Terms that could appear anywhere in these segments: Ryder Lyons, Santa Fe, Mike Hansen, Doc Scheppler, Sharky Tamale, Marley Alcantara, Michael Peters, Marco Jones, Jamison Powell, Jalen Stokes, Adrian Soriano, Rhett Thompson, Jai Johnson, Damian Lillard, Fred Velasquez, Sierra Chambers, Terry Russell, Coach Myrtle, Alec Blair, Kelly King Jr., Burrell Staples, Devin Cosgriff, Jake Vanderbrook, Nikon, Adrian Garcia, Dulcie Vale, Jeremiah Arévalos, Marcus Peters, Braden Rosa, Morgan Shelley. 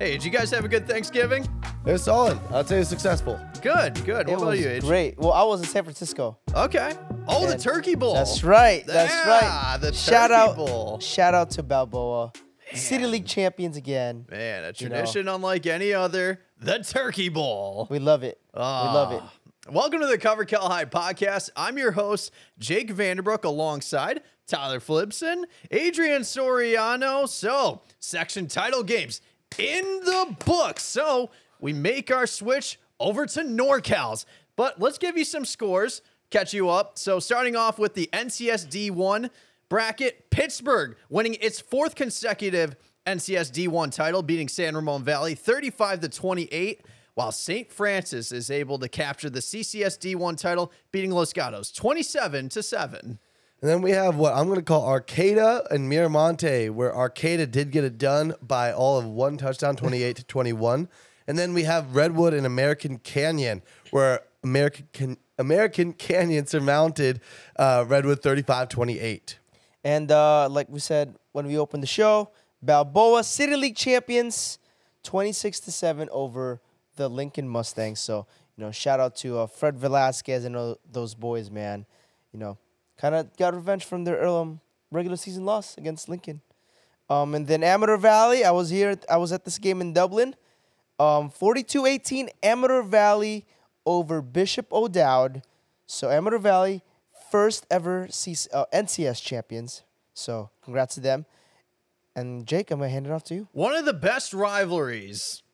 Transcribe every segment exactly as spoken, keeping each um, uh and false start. Hey, did you guys have a good Thanksgiving? It was solid. I'd say it was successful. Good, good. What it about was you, Adrian? Great. Well, I was in San Francisco. Okay. Oh, and the Turkey Bowl. That's right. That's yeah, right. The shout Turkey out, Bowl. Shout out to Balboa. Man. City League champions again. Man, a tradition you know. unlike any other. The Turkey Bowl. We love it. Oh. We love it. Welcome to the Covered Cal-Hi podcast. I'm your host, Jake Vanderbrook, alongside Tyler Flipson, Adrian Soriano. So, section title games in the book. So, we make our switch over to NorCal's. But let's give you some scores, catch you up. So, starting off with the N C S D one bracket, Pittsburgh winning its fourth consecutive N C S D one title, beating San Ramon Valley thirty-five to twenty-eight. While Saint Francis is able to capture the C C S D one title, beating Los Gatos twenty-seven to seven. And then we have what I'm going to call Arcata and Miramonte, where Arcata did get it done by all of one touchdown, twenty-eight to twenty-one. And then we have Redwood and American Canyon, where American American Canyon surmounted uh, Redwood thirty-five twenty-eight. And uh, like we said when we opened the show, Balboa City League champions twenty-six to seven over the Lincoln Mustangs. So, you know, shout out to uh, Fred Velasquez and uh, those boys, man. You know, kind of got revenge from their um, regular season loss against Lincoln. Um, and then Amateur Valley, I was here, I was at this game in Dublin. Um, forty-two eighteen Amateur Valley over Bishop O'Dowd. So Amateur Valley, first ever C uh, N C S champions. So congrats to them. And Jake, I'm going to hand it off to you. One of the best rivalries,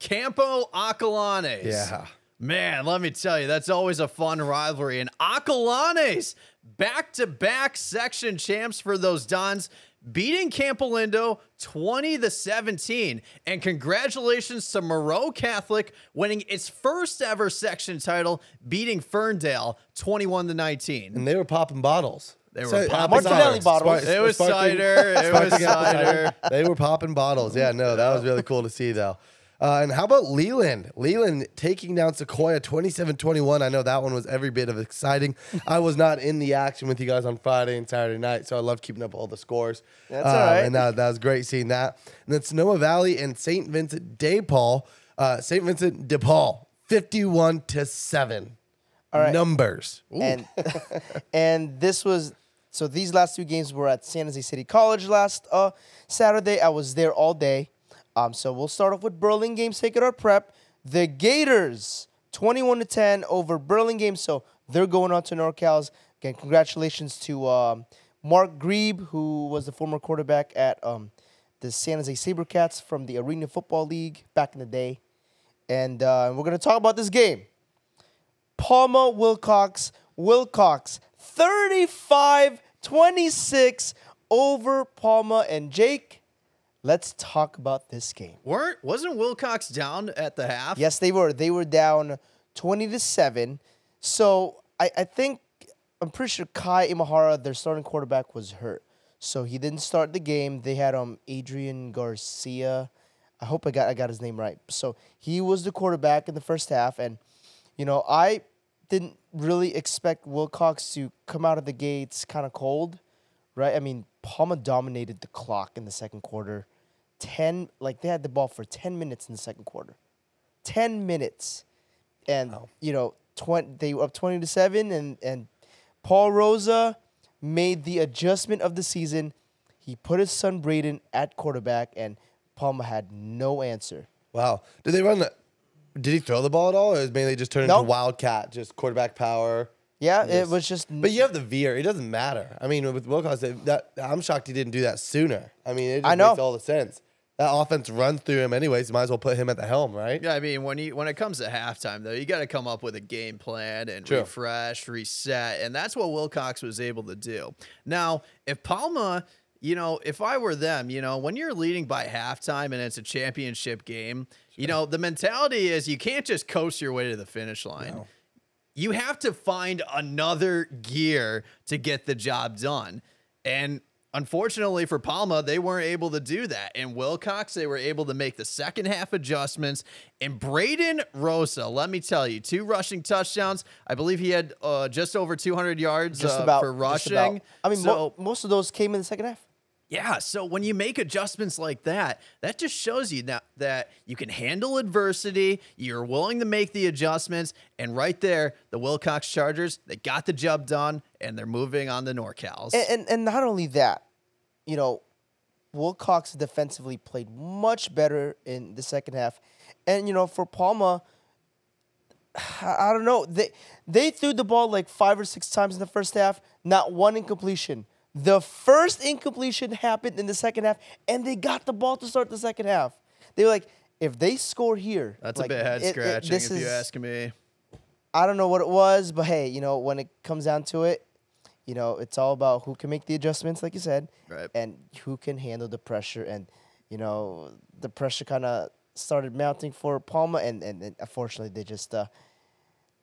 Campo Aquilanes. Yeah. Man, let me tell you, that's always a fun rivalry. And Aquilanes, back-to-back section champs for those Dons, beating Campo Lindo twenty to seventeen. And congratulations to Moreau Catholic, winning its first ever section title, beating Ferndale twenty-one to nineteen. And they were popping bottles. They were so, popping bottles. bottles. It was cider. It was cider. They were popping bottles. Yeah, no, that was really cool to see, though. Uh, and how about Leland? Leland taking down Sequoia twenty-seven twenty-one. I know that one was every bit of exciting. I was not in the action with you guys on Friday and Saturday night, so I love keeping up all the scores. That's uh, all right. And that, that was great seeing that. And then Sonoma Valley and Saint Vincent de Paul. Uh, Saint Vincent de Paul, fifty-one to seven. All right. Numbers. And, and this was, so these last two games were at San Jose City College last uh, Saturday. I was there all day. Um, so we'll start off with Burlingame Sacred Prep. The Gators, twenty-one to ten over Burlingame. So they're going on to NorCal's. Again, congratulations to um, Mark Grebe, who was the former quarterback at um, the San Jose SaberCats from the Arena Football League back in the day. And uh, we're going to talk about this game. Palma Wilcox, Wilcox, thirty-five twenty-six over Palma. And Jake, let's talk about this game. Weren't wasn't Wilcox down at the half? Yes, they were. They were down twenty to seven. So I, I think I'm pretty sure Kai Imahara, their starting quarterback, was hurt, so he didn't start the game. They had um Adrian Garcia. I hope I got I got his name right. So he was the quarterback in the first half, and you know I didn't really expect Wilcox to come out of the gates kind of cold, right? I mean, Palma dominated the clock in the second quarter. Ten, like they had the ball for ten minutes in the second quarter. Ten minutes, and oh. you know, twenty. They were up twenty to seven, and and Paul Rosa made the adjustment of the season. He put his son Braden at quarterback, and Palma had no answer. Wow, did they run the? Did he throw the ball at all, or was mainly just turned nope. into Wildcat, just quarterback power? Yeah, yes. It was just... But you have the veer. It doesn't matter. I mean, with Wilcox, that, I'm shocked he didn't do that sooner. I mean, it just makes all the sense. That offense runs through him anyways. You might as well put him at the helm, right? Yeah, I mean, when you when it comes to halftime, though, you got to come up with a game plan and True. refresh, reset, and that's what Wilcox was able to do. Now, if Palma... You know, if I were them, you know, when you're leading by halftime and it's a championship game, sure. you know, the mentality is you can't just coast your way to the finish line. No. You have to find another gear to get the job done. And unfortunately for Palma, they weren't able to do that. And Wilcox, they were able to make the second half adjustments. And Braden Rosa, let me tell you, two rushing touchdowns. I believe he had uh, just over two hundred yards just uh, about, for rushing. Just about. I mean, so, mo most of those came in the second half. Yeah, so when you make adjustments like that, that just shows you that, that you can handle adversity, you're willing to make the adjustments, and right there, the Wilcox Chargers, they got the job done, and they're moving on to NorCals. And, and, and not only that, you know, Wilcox defensively played much better in the second half. And, you know, for Palma, I don't know. They, they threw the ball like five or six times in the first half, not one incompletion. The first incompletion happened in the second half, and they got the ball to start the second half. They were like, if they score here. That's like, a bit head-scratching if is, you ask me. I don't know what it was, but hey, you know, when it comes down to it, you know, it's all about who can make the adjustments, like you said, right, and who can handle the pressure. And, you know, the pressure kind of started mounting for Palma, and, and, and unfortunately they just uh,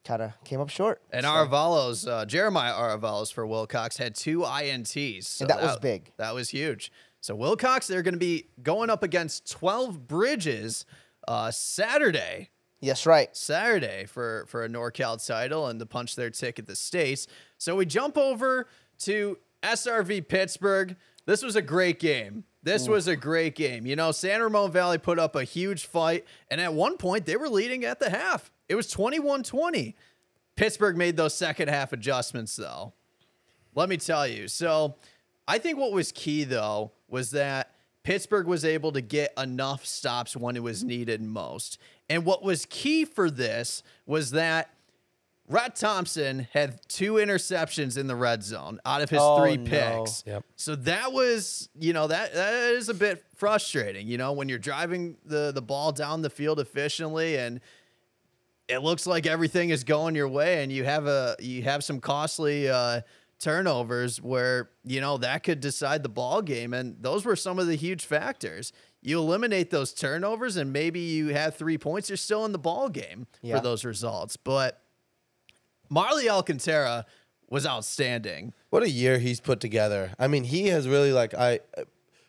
kind of came up short. And so. Arévalos, uh, Jeremiah Arévalos for Wilcox had two I N Ts. So and that, that was big. That was huge. So Wilcox, they're going to be going up against twelve Bridges uh, Saturday. Yes, right. Saturday for, for a NorCal title and to punch their ticket to States. So we jump over to S R V Pittsburgh. This was a great game. This Ooh. was a great game. You know, San Ramon Valley put up a huge fight, and at one point they were leading at the half. It was twenty-one twenty. Pittsburgh made those second half adjustments, though. Let me tell you. So I think what was key, though, was that Pittsburgh was able to get enough stops when it was needed most. And what was key for this was that Rhett Thompson had two interceptions in the red zone out of his oh, three picks. No. Yep. So that was, you know, that, that is a bit frustrating, you know, when you're driving the, the ball down the field efficiently and it looks like everything is going your way and you have a, you have some costly uh, turnovers where, you know, that could decide the ball game. And those were some of the huge factors. You eliminate those turnovers and maybe you have three points. You're still in the ball game yeah. for those results. But Marley Alcantara was outstanding. What a year he's put together. I mean, he has really, like, I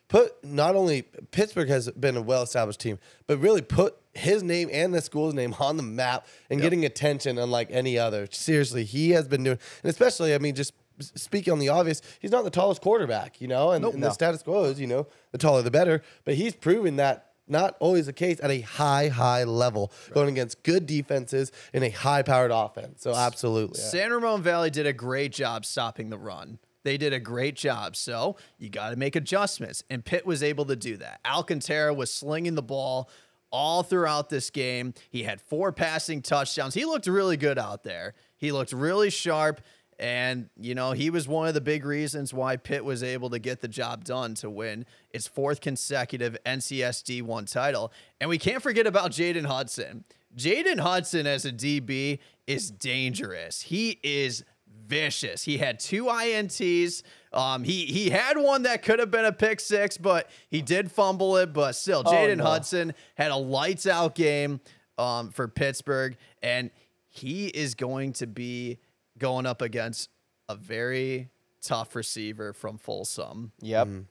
put not only Pittsburgh has been a well-established team, but really put his name and the school's name on the map and yep. getting attention unlike any other. Seriously, he has been doing, and especially, I mean, just speaking on the obvious, he's not the tallest quarterback, you know, and, nope, and no. the status quo is, you know, the taller the better, but he's proven that not always the case at a high, high level, right. going against good defenses in a high-powered offense. So, absolutely. Yeah. San Ramon Valley did a great job stopping the run. They did a great job. So, you got to make adjustments, and Pitt was able to do that. Alcantara was slinging the ball all throughout this game. He had four passing touchdowns. He looked really good out there. He looked really sharp, and, you know, he was one of the big reasons why Pitt was able to get the job done to win its fourth consecutive N C S D one title. And we can't forget about Jaden Hudson. Jaden Hudson as a D B is dangerous. He is vicious. He had two I N Ts. Um, he, he had one that could have been a pick six, but he did fumble it. But still, Jaden oh, no. Hudson had a lights-out game um, for Pittsburgh, and he is going to be going up against a very tough receiver from Folsom. Yep. Mm.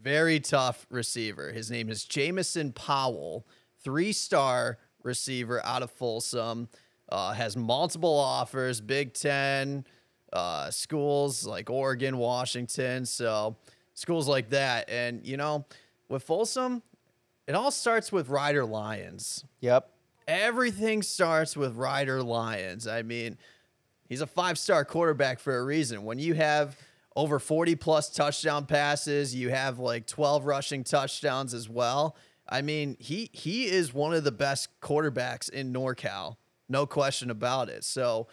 Very tough receiver. His name is Jamison Powell, three-star receiver out of Folsom. Uh, has multiple offers, Big Ten, uh, schools like Oregon, Washington. So schools like that. And, you know, with Folsom, it all starts with Ryder Lyons. Yep. Everything starts with Ryder Lyons. I mean, he's a five-star quarterback for a reason. When you have over forty-plus touchdown passes, you have like twelve rushing touchdowns as well. I mean, he he is one of the best quarterbacks in NorCal. No question about it. So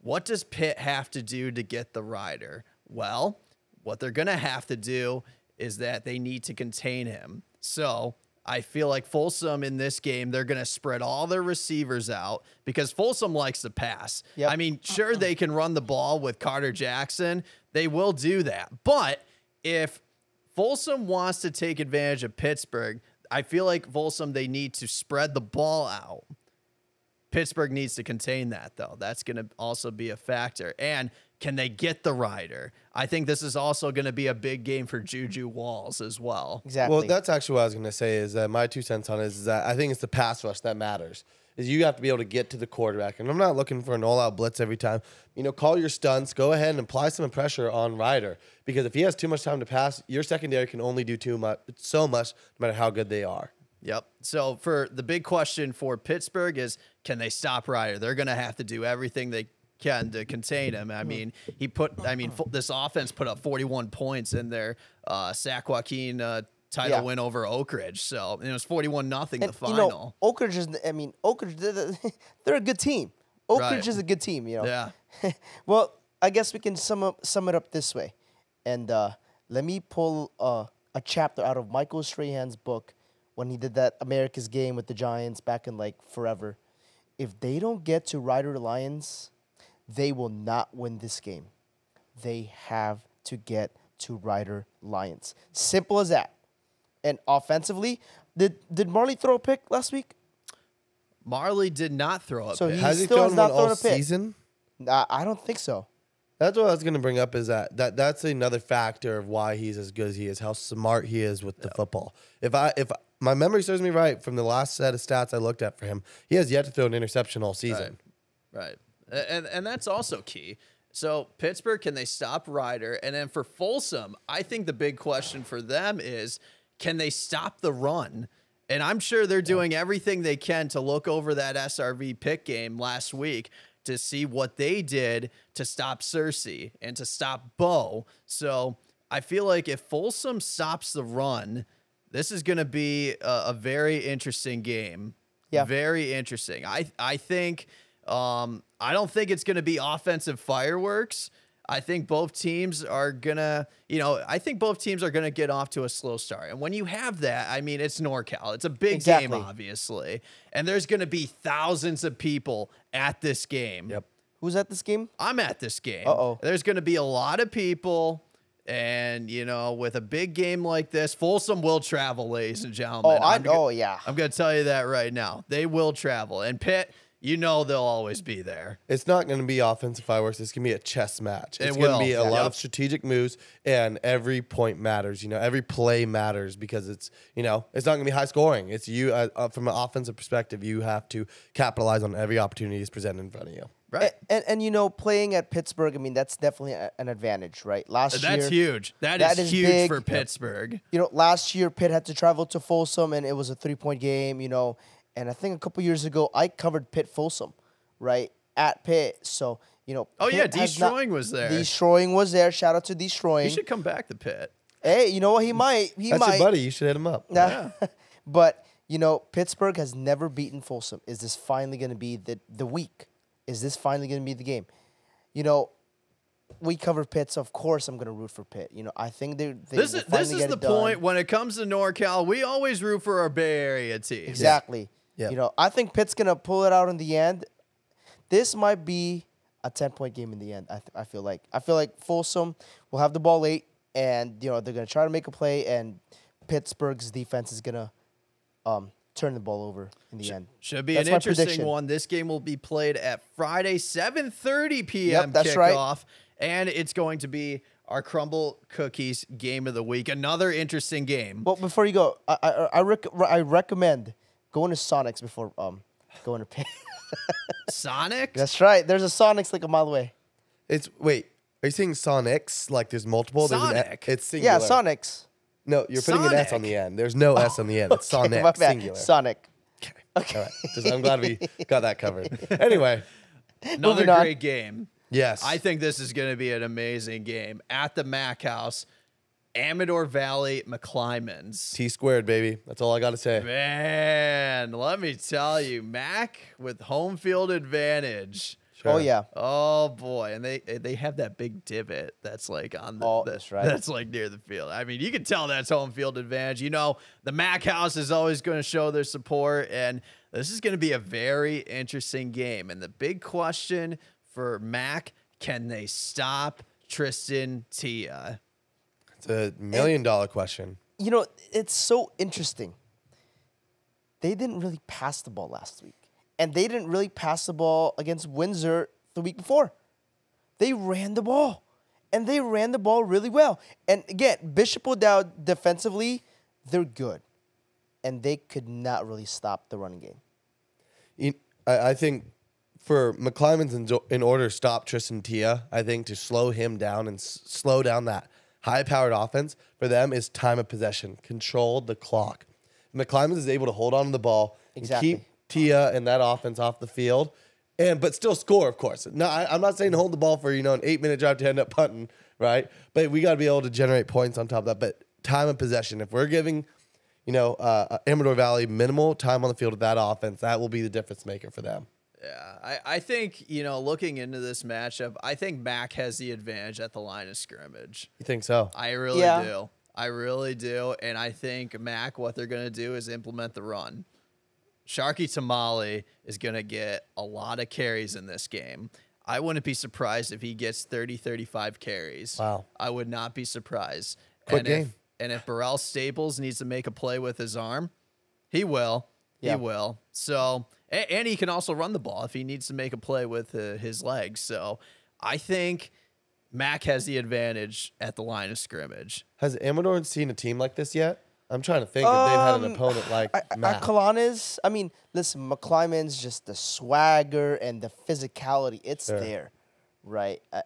what does Pitt have to do to get the Ryder? Well, what they're going to have to do is that they need to contain him. So I feel like Folsom in this game, they're going to spread all their receivers out because Folsom likes to pass. Yep. I mean, sure, they can run the ball with Carter Jackson. They will do that. But if Folsom wants to take advantage of Pittsburgh, I feel like Folsom, they need to spread the ball out. Pittsburgh needs to contain that, though. That's going to also be a factor. And can they get the Ryder? I think this is also going to be a big game for Juju Walls as well. Exactly. Well, that's actually what I was going to say is that my two cents on it is that I think it's the pass rush that matters. is you have to be able to get to the quarterback. And I'm not looking for an all-out blitz every time. You know, call your stunts. Go ahead and apply some pressure on Ryder, because if he has too much time to pass, your secondary can only do too much, so much, no matter how good they are. Yep. So for the big question for Pittsburgh is, can they stop Ryder? They're going to have to do everything they can to contain him. I mean, he put, I mean, this offense put up forty-one points in their uh, Sac Joaquin uh, title yeah. win over Oak Ridge. So it was forty-one nothing the final. You know, Oak Ridge is, I mean, Oak Ridge, they're, they're a good team. Oak right. Ridge is a good team, you know. Yeah. Well, I guess we can sum up, sum it up this way. And uh, let me pull uh, a chapter out of Michael Strahan's book when he did that America's Game with the Giants back in, like, forever. If they don't get to Ryder Lyons, they will not win this game. They have to get to Ryder Lyons. Simple as that. And offensively, did did Marley throw a pick last week? Marley did not throw a so pick. So he still has not thrown a pick. Season? Nah, I don't think so. That's what I was going to bring up, is that, that that's another factor of why he's as good as he is, how smart he is with the yep. football. If I if my memory serves me right, from the last set of stats I looked at for him, he has yet to throw an interception all season. Right. right. And and that's also key. So Pittsburgh, can they stop Ryder? And then for Folsom, I think the big question for them is, can they stop the run? And I'm sure they're doing everything they can to look over that S R V pick game last week to see what they did to stop Searcy and to stop Bo. So I feel like if Folsom stops the run, this is going to be a, a very interesting game. Yeah. Very interesting. I I think... Um, I don't think it's going to be offensive fireworks. I think both teams are going to, you know, I think both teams are going to get off to a slow start. And when you have that, I mean, it's NorCal. It's a big exactly. game, obviously. And there's going to be thousands of people at this game. Yep. Who's at this game? I'm at this game. Uh-oh. There's going to be a lot of people. And, you know, with a big game like this, Folsom will travel, ladies and gentlemen. Oh, I know, yeah. I'm going to tell you that right now. They will travel. And Pitt, you know they'll always be there. It's not going to be offensive fireworks. It's going to be a chess match. It's it going to be a yeah. lot of strategic moves, and every point matters. You know, every play matters, because it's, you know, it's not going to be high scoring. It's you uh, from an offensive perspective, you have to capitalize on every opportunity that's presented in front of you. Right. And, and, and you know, playing at Pittsburgh, I mean, that's definitely a, an advantage, right? Last that's year. That's huge. That, that is, is huge big. for Pittsburgh. You know, last year Pitt had to travel to Folsom, and it was a three-point game, you know. And I think a couple years ago, I covered Pitt Folsom, right, at Pitt. So, you know. Oh, Pitt yeah, Destroying not, was there. Destroying was there. Shout out to Destroying. He should come back to Pitt. Hey, you know what? He might. He That's might. That's your buddy. You should hit him up. Nah. Yeah. But, you know, Pittsburgh has never beaten Folsom. Is this finally going to be the, the week? Is this finally going to be the game? You know, we cover Pitt, so of course I'm going to root for Pitt. You know, I think they. they this is, this is the point when it comes to NorCal. We always root for our Bay Area team. Exactly. Yeah. Yep. You know, I think Pitt's going to pull it out in the end. This might be a ten-point game in the end, I, th I feel like. I feel like Folsom will have the ball late, and, you know, they're going to try to make a play, and Pittsburgh's defense is going to um, turn the ball over in the Sh end. Should be that's an interesting prediction. one. This game will be played at Friday, seven thirty p m Yep, that's kickoff, right. And it's going to be our Crumble Cookies Game of the Week. Another interesting game. Well, before you go, I, I, I, rec I recommend... going to Sonics before um going to Pitt. Sonics? That's right. There's a Sonics like a mile away. It's wait, are you saying Sonics? Like there's multiple? Sonic. There's an e it's singular. Yeah, Sonics. No, you're putting Sonic. An S on the end. There's no oh, S on the end. It's okay, Sonic. Singular. Sonic. Okay. okay. All right. Just, I'm glad we got that covered. Anyway. Another great game. Yes. I think this is gonna be an amazing game at the Mac House. Amador Valley McClymans. T squared, baby. That's all I got to say. Man, let me tell you, Mac with home field advantage. Sure. Oh yeah. Oh boy, and they they have that big divot that's like on the, oh, the that's, right. that's like near the field. I mean, you can tell that's home field advantage. You know, the Mac House is always going to show their support, and this is going to be a very interesting game. And the big question for Mac: can they stop Tristan Tia? It's a million-dollar question. You know, it's so interesting. They didn't really pass the ball last week. And they didn't really pass the ball against Windsor the week before. They ran the ball. And they ran the ball really well. And, again, Bishop O'Dowd defensively, they're good. And they could not really stop the running game. I, I think for McClyman's in, in order to stop Tristan Tia, I think to slow him down and s slow down that high-powered offense for them is time of possession, control the clock. McClyman's is able to hold on to the ball, exactly. and keep Tia and that offense off the field, and but still score, of course. No, I, I'm not saying hold the ball for, you know, an eight-minute drive to end up punting, right? But we got to be able to generate points on top of that. But time of possession, if we're giving, you know, uh, Amador Valley minimal time on the field with that offense, that will be the difference maker for them. Yeah, I, I think, you know, looking into this matchup, I think Mac has the advantage at the line of scrimmage. You think so? I really yeah. do. I really do. And I think Mac, what they're going to do is implement the run. Sharky Tamale is going to get a lot of carries in this game. I wouldn't be surprised if he gets thirty, thirty-five carries. Wow. I would not be surprised. Quick and game. If, and if Burrell Staples needs to make a play with his arm, he will. Yeah. He will. So, and, and he can also run the ball if he needs to make a play with uh, his legs. So, I think Mac has the advantage at the line of scrimmage. Has Amador seen a team like this yet? I'm trying to think um, if they've had an opponent like I, I, Mac. Kalana's, I mean, listen, McClyman's just the swagger and the physicality. It's sure. there, right? Uh,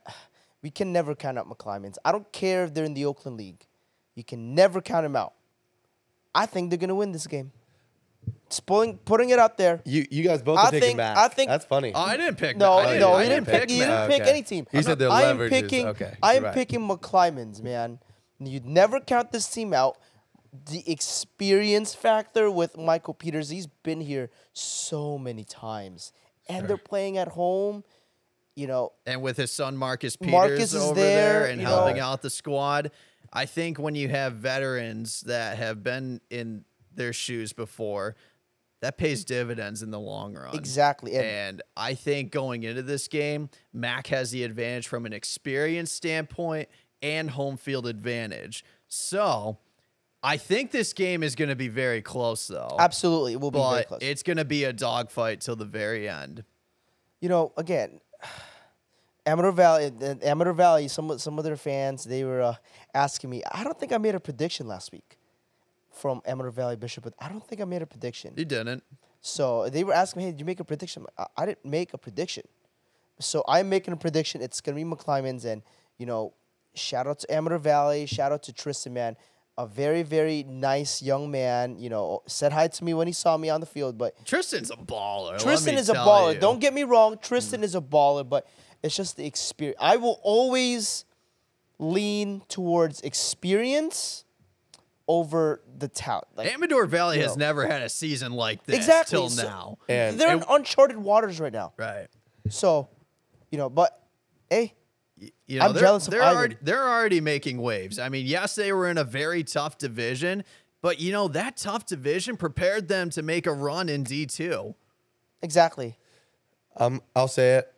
we can never count out McClyman's. I don't care if they're in the Oakland League. You can never count him out. I think they're going to win this game. Just pulling, putting it out there. You you guys both are taking Mac. I think that's funny. Oh, I didn't pick Mac. No, no, he didn't pick. He didn't pick any team. He said they're leverages. Picking, okay, I'm right. picking McClyman's, man. You'd never count this team out. The experience factor with Michael Peters. He's been here so many times, and sure. they're playing at home. You know, and with his son Marcus Peters Marcus over there, there and helping know. out the squad. I think when you have veterans that have been in their shoes before, that pays dividends in the long run. Exactly. And, and I think going into this game, Mac has the advantage from an experience standpoint and home field advantage. So I think this game is going to be very close, though. Absolutely. It will be very close. But it's going to be a dogfight till the very end. You know, again, Amador Valley, Amador Valley, some, some of their fans, they were uh, asking me, I don't think I made a prediction last week. From Amador Valley Bishop, but I don't think I made a prediction. You didn't. So they were asking me, hey, did you make a prediction? I, I didn't make a prediction. So I'm making a prediction. It's going to be McClyman's, and, you know, shout out to Amador Valley. Shout out to Tristan, man. A very, very nice young man, you know, said hi to me when he saw me on the field. But Tristan's a baller. Tristan is a baller. You. Don't get me wrong. Tristan mm. is a baller, but it's just the experience. I will always lean towards experience over the tout. Like, Amador Valley you know. has never had a season like this exactly. till so, now. And they're and, in uncharted waters right now. Right. So, you know, but, hey, you know, I'm they're, jealous they're of already, They're already making waves. I mean, yes, they were in a very tough division, but, you know, that tough division prepared them to make a run in D two. Exactly. Um, I'll say it.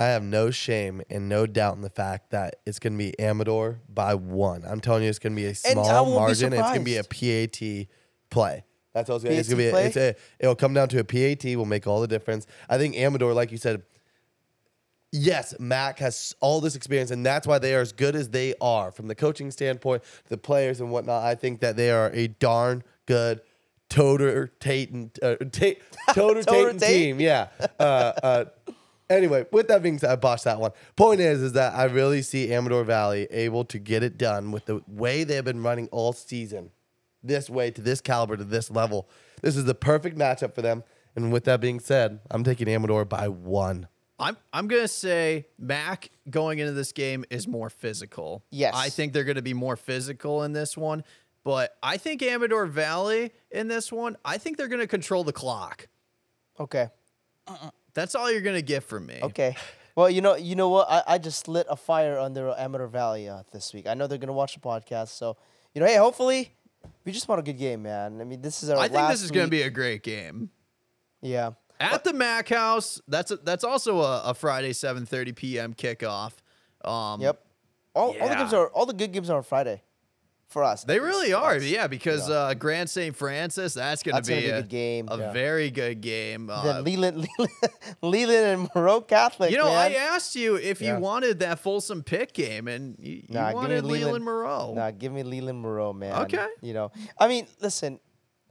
I have no shame and no doubt in the fact that it's going to be Amador by one. I'm telling you, it's going to be a small margin. And it's going to be a P A T play. That's what I was going to say. It's going to be. A, it's a, it'll come down to a P A T. Will make all the difference. I think Amador, like you said, yes, Mac has all this experience, and that's why they are as good as they are from the coaching standpoint, the players and whatnot. I think that they are a darn good Toter Tatum, uh, Tate, Toter Tatum team. Yeah. Uh, uh, Anyway, with that being said, I botched that one. Point is, is that I really see Amador Valley able to get it done with the way they've been running all season. This way, to this caliber, to this level. This is the perfect matchup for them. And with that being said, I'm taking Amador by one. I'm, I'm going to say Mac going into this game is more physical. Yes. I think they're going to be more physical in this one. But I think Amador Valley in this one, I think they're going to control the clock. Okay. Uh-uh. That's all you're going to get from me. Okay. Well, you know you know what? I, I just lit a fire under Amador Valley uh, this week. I know they're going to watch the podcast. So, you know, hey, hopefully we just want a good game, man. I mean, this is our I last I think this is going to be a great game. Yeah. At but, the Mac House, that's a, that's also a, a Friday seven thirty p m kickoff. Um, yep. All, yeah. all, the games are, all the good games are on Friday for us. They really are. Us. Yeah, because yeah. Uh, Grand Saint Francis, that's going to be, be a, a, good game. a yeah. very good game. Uh, then Leland, Leland, Leland and Moreau Catholic. You know, man. I asked you if yeah. you wanted that Folsom Pitt game, and you, nah, you wanted Leland, Leland Moreau. Nah, give me Leland Moreau, man. Okay. You know, I mean, listen,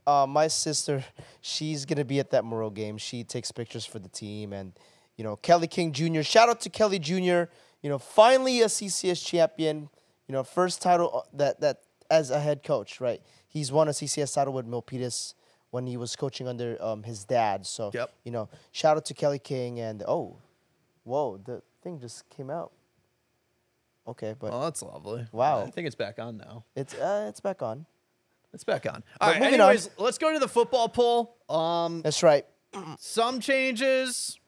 Uh, my sister, she's going to be at that Morrill game. She takes pictures for the team. And, you know, Kelly King Junior, shout out to Kelly Junior, you know, finally a C C S champion, you know, first title that, that as a head coach, right? He's won a C C S title with Milpitas when he was coaching under um, his dad. So, yep. you know, shout out to Kelly King. And, oh, whoa, the thing just came out. Okay, but. Well, that's lovely. Wow. I think it's back on now. It's, uh, it's back on. It's back on. All right, anyways, let's go to the football poll. Um, That's right. Some changes,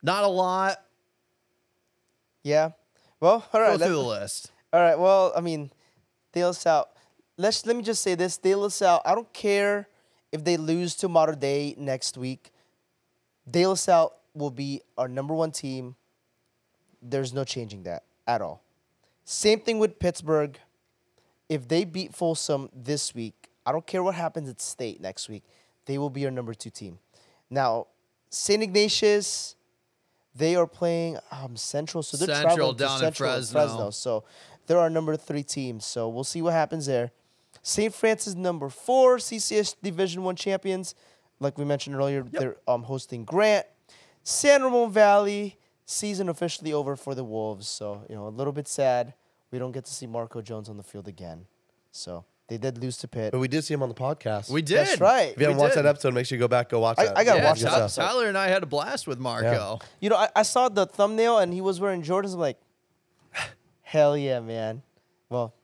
not a lot. Yeah. Well, all right. Go through the list. All right, well, I mean, Dale South. Let's, let me just say this. Dale South, I don't care if they lose to Modern Day next week. Dale South will be our number one team. There's no changing that at all. Same thing with Pittsburgh. If they beat Folsom this week, I don't care what happens at state next week, they will be our number two team. Now, Saint Ignatius, they are playing um, Central, so they're Central, traveling down to Central in Fresno. Fresno. So they're our number three team, so we'll see what happens there. Saint Francis, number four, C C S Division one champions. Like we mentioned earlier, yep. they're um, hosting Grant. San Ramon Valley, season officially over for the Wolves, so you know a little bit sad. We don't get to see Marco Jones on the field again. So they did lose to Pitt. But we did see him on the podcast. We did. That's right. If you haven't watched did. that episode, make sure you go back, go watch I, that. I got to yeah, watch that. Tyler and I had a blast with Marco. Yeah. You know, I, I saw the thumbnail, and he was wearing Jordans. I'm like, hell yeah, man. Well,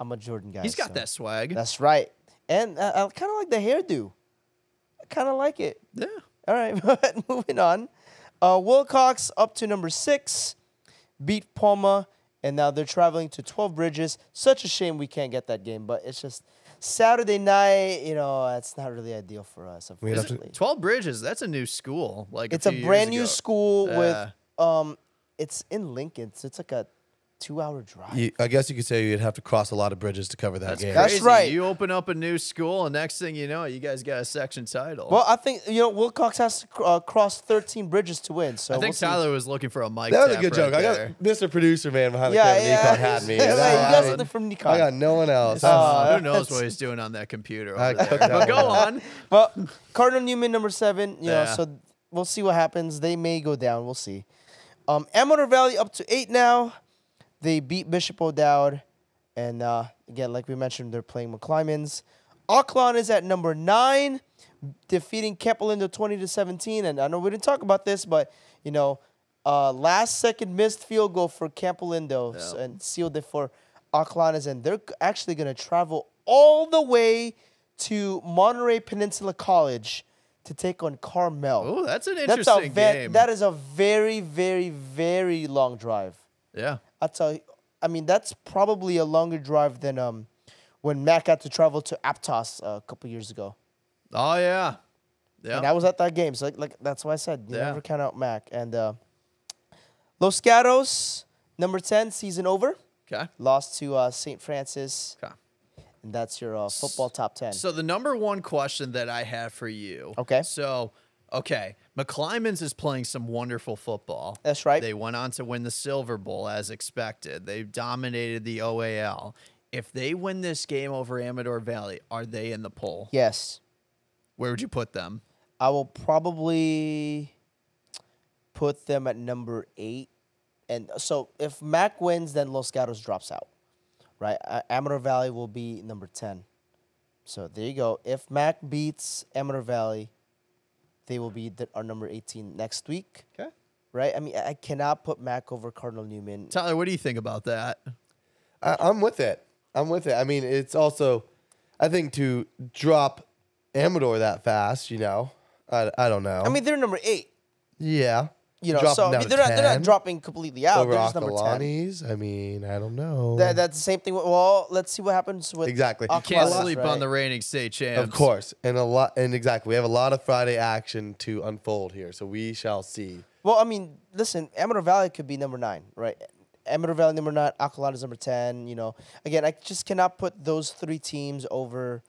I'm a Jordan guy. He's got so. that swag. That's right. And uh, I kind of like the hairdo. I kind of like it. Yeah. All right, but moving on. Uh, Wilcox up to number six. Beat Palma. And now they're traveling to twelve Bridges. Such a shame we can't get that game, but it's just Saturday night. You know, it's not really ideal for us, unfortunately. twelve Bridges, that's a new school. Like It's a, a brand new school uh. with um, – it's in Lincoln. So it's like a two-hour drive. You, I guess you could say you'd have to cross a lot of bridges to cover that that's game. Crazy. That's right. You open up a new school, and next thing you know, you guys got a section title. Well, I think, you know, Wilcox has to uh, cross thirteen bridges to win. So I think we'll Tyler see. was looking for a mic. That was a good right joke. There. I got Mister Producer Man behind yeah, the camera. Yeah, Nikon had me. Yeah, like, you got something from Nikon. I got no one else. Uh, Who knows what he's doing on that computer over there. But go on. Well, Cardinal Newman, number seven. You yeah. know, so we'll see what happens. They may go down. We'll see. Um, Amateur Valley up to eight now. They beat Bishop O'Dowd, and uh, again, like we mentioned, they're playing McClymans. Auckland is at number nine, defeating Camp Olindo twenty to seventeen. And I know we didn't talk about this, but you know, uh, last second missed field goal for Camp Olindo yeah. and sealed it for Auckland, and they're actually going to travel all the way to Monterey Peninsula College to take on Carmel. Oh, that's an interesting that's game. That is a very, very, very long drive. Yeah. I tell you, I mean, that's probably a longer drive than um, when Matt got to travel to Aptos a couple years ago. Oh, yeah. yeah. And I was at that game. So, like, like that's why I said you yeah. never count out Mac. And uh, Los Gatos, number ten, season over. Okay. Lost to uh, Saint Francis. Okay. And that's your uh, football top ten. So the number one question that I have for you. Okay. So... Okay, McClymans is playing some wonderful football. That's right. They went on to win the Silver Bowl as expected. They dominated the O A L. If they win this game over Amador Valley, are they in the poll? Yes. Where would you put them? I will probably put them at number eight. And so if Mac wins, then Los Gatos drops out, right? Amador Valley will be number ten. So there you go. If Mac beats Amador Valley... They will be the, our number eighteen next week. Okay. Right? I mean, I cannot put Mac over Cardinal Newman. Tyler, what do you think about that? I, I'm with it. I'm with it. I mean, it's also, I think, to drop Amador that fast, you know, I, I don't know. I mean, they're number eight. Yeah. You know, drop so I mean, they're, not, they're not dropping completely out. Over they're just number ten. I mean, I don't know. That, that's the same thing. With, well, let's see what happens with exactly. You can't sleep right? on the reigning state champs, of course. And a lot, and exactly, we have a lot of Friday action to unfold here, so we shall see. Well, I mean, listen, Amador Valley could be number nine, right? Amador Valley number nine, Aquilan is number ten. You know, again, I just cannot put those three teams over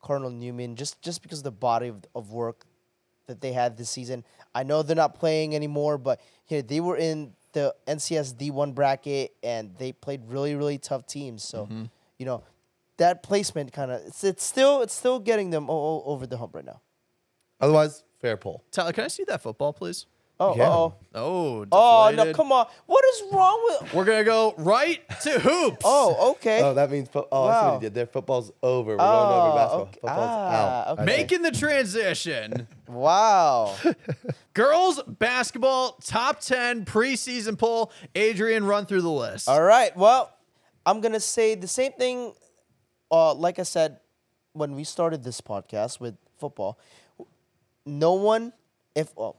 Cardinal Newman just just because of the body of, of work that they had this season. I know they're not playing anymore, but you know, they were in the N C S D one bracket, and they played really, really tough teams. So, mm-hmm. you know, that placement kind of it's, it's still it's still getting them all over the hump right now. Otherwise, fair poll. Tyler, can I see that football, please? Oh, yeah. uh-oh. Oh, deflated. Oh, no, come on. What is wrong with... We're going to go right to hoops. Oh, okay. Oh, that means... Oh, wow. I see what he did there. Football's over. We're oh, going over basketball. Okay. Football's ah, out. Okay. Making the transition. Wow. Girls basketball top ten preseason poll. Adrian, run through the list. All right. Well, I'm going to say the same thing, uh, like I said, when we started this podcast with football. No one... if. Oh,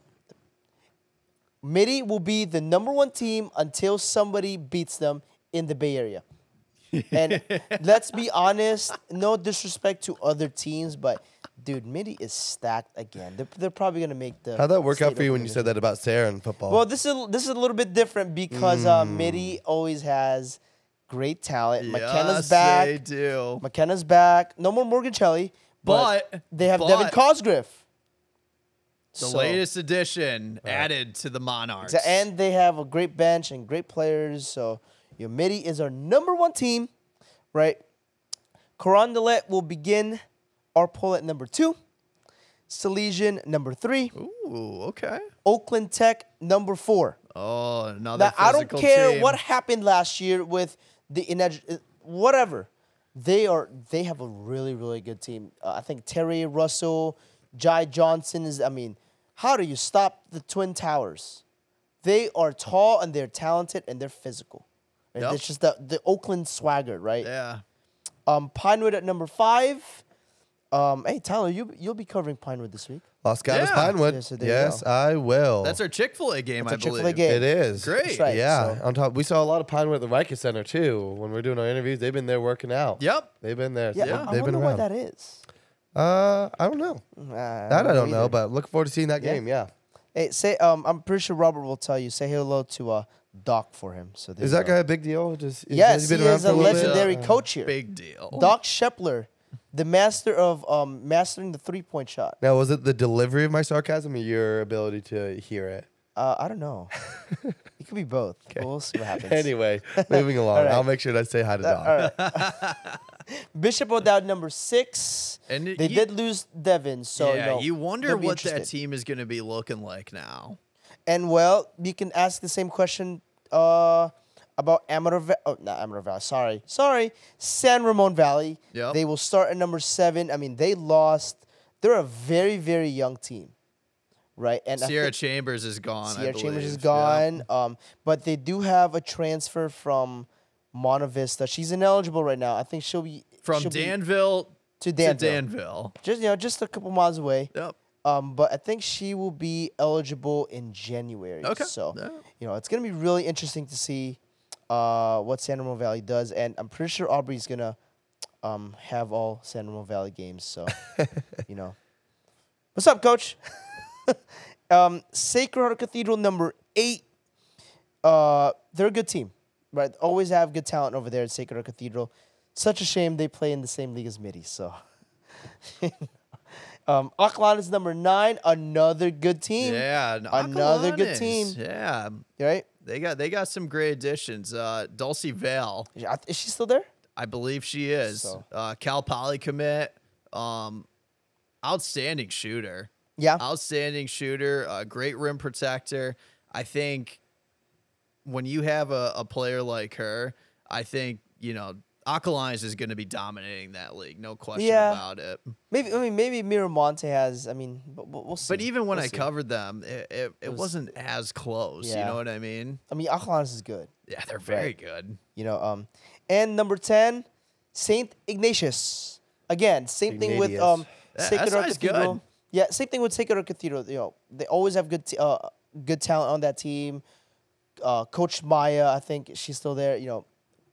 Midi will be the number one team until somebody beats them in the Bay Area. And let's be honest, no disrespect to other teams, but, dude, Midi is stacked again. They're, they're probably going to make the... How'd that work out for you when you said that about Sarah and football? Well, this is, this is a little bit different because mm. uh, Midi always has great talent. Yes, McKenna's back. they do. McKenna's back. No more Morgan Shelley. But, but they have but. Devin Cosgriff. The so, latest addition right. added to the Monarchs. And they have a great bench and great players. So, your Midi is our number one team, right? Carondelet will begin our poll at number two. Salesian, number three. Ooh, okay. Oakland Tech, number four. Oh, another now, I don't care team. what happened last year with the whatever. They are. They have a really, really good team. Uh, I think Terry Russell... Jai Johnson is, I mean, how do you stop the Twin Towers? They are tall, and they're talented, and they're physical. Right? Yep. It's just the, the Oakland swagger, right? Yeah. Um, Pinewood at number five. Um, hey, Tyler, you, you'll be covering Pinewood this week. Los Gatos yeah. Pinewood. Yeah, so yes, I will. That's our Chick-fil-A game, That's I believe. Chick-fil-A game. It is. Great. Right, yeah. So. On top, we saw a lot of Pinewood at the Riker Center, too. When we're doing our interviews, they've been there working out. Yep. They've been there. Yeah, so yeah. I, I wonder why that is. Uh, I don't know. Uh, that I don't either. know, but looking forward to seeing that yeah. game. Yeah. Hey, say um, I'm pretty sure Robert will tell you. Say hello to uh Doc for him. So is that guy a big deal? Just yes, he, he is a legendary bit? coach here. Big deal. Doc Scheppler, the master of um mastering the three point shot. Now, was it the delivery of my sarcasm or your ability to hear it? Uh, I don't know. It could be both. But we'll see what happens. Anyway, moving along. Right. I'll make sure to say hi to uh, Doc. All right. Bishop O'Dowd, number six. And they you, did lose Devin, so yeah, no, you wonder what that team is going to be looking like now. And, well, you can ask the same question uh, about Amarillo Valley. Oh, not Amarillo Valley. Sorry. Sorry. San Ramon Valley. Yep. They will start at number seven. I mean, they lost. They're a very, very young team, right? And Sierra Chambers is gone, Sierra I believe. Chambers is gone. Yeah. Um, but they do have a transfer from Monta Vista. She's ineligible right now. I think she'll be from she'll Danville, be to Danville to Danville. Just you know, just a couple miles away. Yep. Um, but I think she will be eligible in January. Okay. So yeah. you know, it's gonna be really interesting to see uh, what San Ramon Valley does, and I'm pretty sure Aubrey's gonna um, have all San Ramon Valley games. So you know, what's up, Coach? um, Sacred Heart Cathedral, number eight. Uh, they're a good team. Right, always have good talent over there at Sacred Heart Cathedral. Such a shame they play in the same league as Midi. So, um, Auckland is number nine. Another good team. Yeah, another good team. Yeah, right. They got they got some great additions. Uh, Dulcie Vale. Is she still there? I believe she is. So. Uh, Cal Poly commit. Um, outstanding shooter. Yeah, outstanding shooter. Uh, great rim protector. I think. When you have a, a player like her, I think, you know, Akalines is going to be dominating that league. No question yeah. about it. Maybe, I mean, maybe Miramonte has, I mean, but we'll see. But even when we'll I see. covered them, it, it, it, it was, wasn't as close. Yeah. You know what I mean? I mean, Akalines is good. Yeah, they're very right. good. You know, um, and number ten, Saint Ignatius. Again, same Ignatius. thing with um, yeah, Sacred Heart Cathedral. Good. Yeah, same thing with Sacred Heart Cathedral. You know, they always have good, uh, good talent on that team. Uh, Coach Maya, I think she's still there. You know,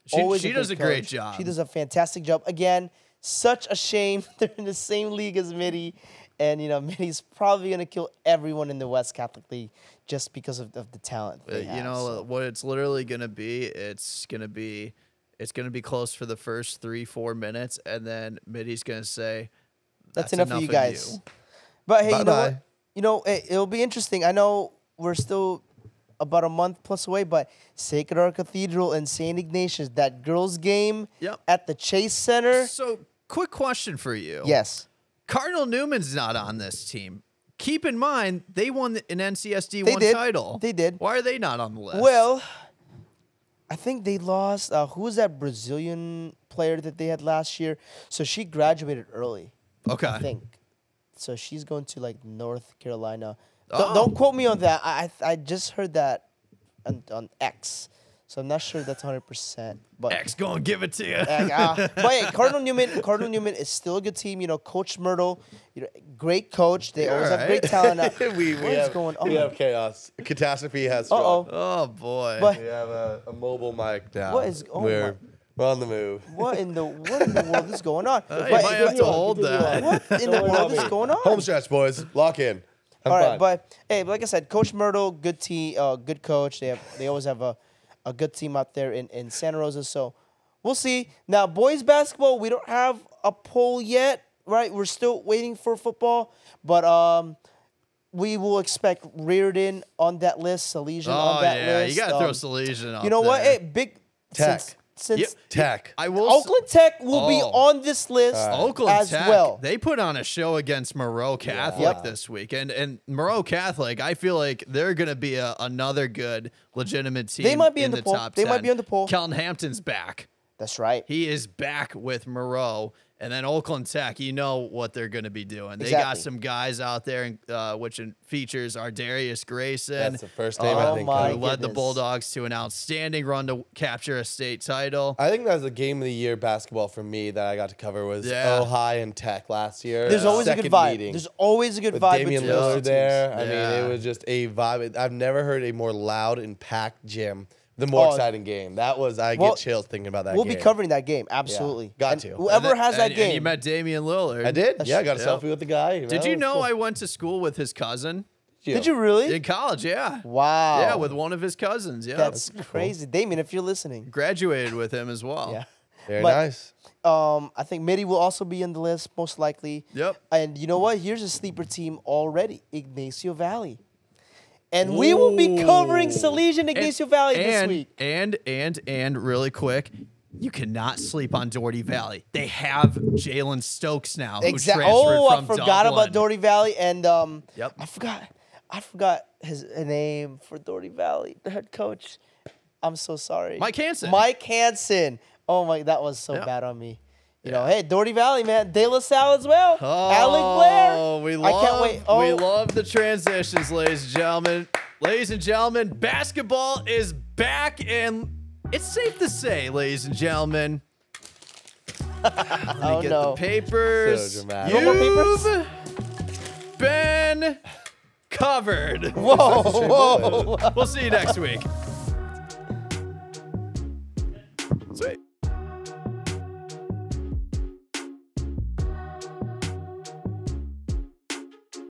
she, always she a does a coach. great job. She does a fantastic job. Again, such a shame they're in the same league as Midi, and you know Midi's probably gonna kill everyone in the West Catholic League just because of, of the talent. They uh, have, you know so. what it's literally gonna be. It's gonna be, it's gonna be close for the first three four minutes, and then Midi's gonna say, "That's, That's enough, enough for you guys." You. But hey, bye you know bye. what? You know it, it'll be interesting. I know we're still. about a month plus away, but Sacred Heart Cathedral and Saint Ignatius, that girls' game yep. at the Chase Center. So, quick question for you. Yes. Cardinal Newman's not on this team. Keep in mind, they won an N C S D one title. They did. Why are they not on the list? Well, I think they lost. Uh, who was that Brazilian player that they had last year? So she graduated early. Okay. I think. So she's going to, like, North Carolina. Oh. Don't, don't quote me on that. I I just heard that on, on X. So I'm not sure that's one hundred percent. But X going to give it to you. X, uh, but yeah, Cardinal Newman, Cardinal Newman is still a good team. You know, Coach Myrtle, you know, great coach. They You're always right. have great talent. Uh, we, we what have, is going on? We have chaos. Catastrophe has uh -oh. oh, boy. But we have a, a mobile mic down. What is oh We're, we're on the move. What in the what in the world is going on? Uh, but, you might have to hold that. What in the world is going on? Home stretch, boys. Lock in. I'm All right, fine. But, hey, like I said, Coach Myrtle, good team, uh, good coach. They have, they always have a A good team out there in, in Santa Rosa. So we'll see. Now, boys basketball, we don't have a poll yet, right? We're still waiting for football. But um, we will expect Reardon on that list, Salesian oh, on that yeah. list. Oh, yeah, you got to um, throw Salesian on You know there. What? Hey, big Tech. Since, since yep. Tech. I will Oakland Tech will oh. be on this list uh, Oakland as Tech, well. They put on a show against Moreau Catholic yeah. this week. And, and Moreau Catholic, I feel like they're going to be a, another good legitimate team. They might be in, in the, the poll. top They ten. Might be on the poll. Kelton Hampton's back. That's right. He is back with Moreau. And then Oakland Tech, you know what they're going to be doing. They exactly. got some guys out there, uh, which features Ardarius Grayson. That's the first name oh I think. Who led the Bulldogs to an outstanding run to capture a state title. I think that was the game of the year basketball for me that I got to cover was yeah. Ohio and Tech last year. There's uh, always a good vibe. Meeting. There's always a good with vibe. Damian Lillard there. I yeah. mean, it was just a vibe. I've never heard a more loud and packed gym. The more oh, exciting game. That was, I well, get chills thinking about that we'll game. We'll be covering that game, absolutely. Yeah, got and to. Whoever then, has and, that game. And you met Damian Lillard. I did? That's yeah, I got a yeah. selfie with the guy. You know? Did you know cool. I went to school with his cousin? Did you, did you really? In college, yeah. Wow. Yeah, with one of his cousins, yeah. That's, That's crazy. Cool. Damian, if you're listening. Graduated with him as well. Yeah. Very but, nice. Um, I think Mitty will also be on the list, most likely. Yep. And you know what? Here's a sleeper team already, Ignacio Valley. And Ooh. We will be covering Salesian Ignacio and, Valley this and, week. And, and, and, really quick, you cannot sleep on Doherty Valley. They have Jalen Stokes now. Exactly. Oh, from I forgot Dublin. About Doherty Valley. And um, yep. I forgot I forgot his name for Doherty Valley, the head coach. I'm so sorry. Mike Hansen. Mike Hansen. Oh, my, that was so yep. bad on me. You know, hey, Doherty Valley, man. De La Salle as well. Oh, Alec Blair. Oh, we love, I can't wait. Oh. We love the transitions, ladies and gentlemen. Ladies and gentlemen, basketball is back, and it's safe to say, ladies and gentlemen. Let me oh, get no. the papers. So dramatic. You've papers? Been covered. Whoa, whoa. We'll see you next week.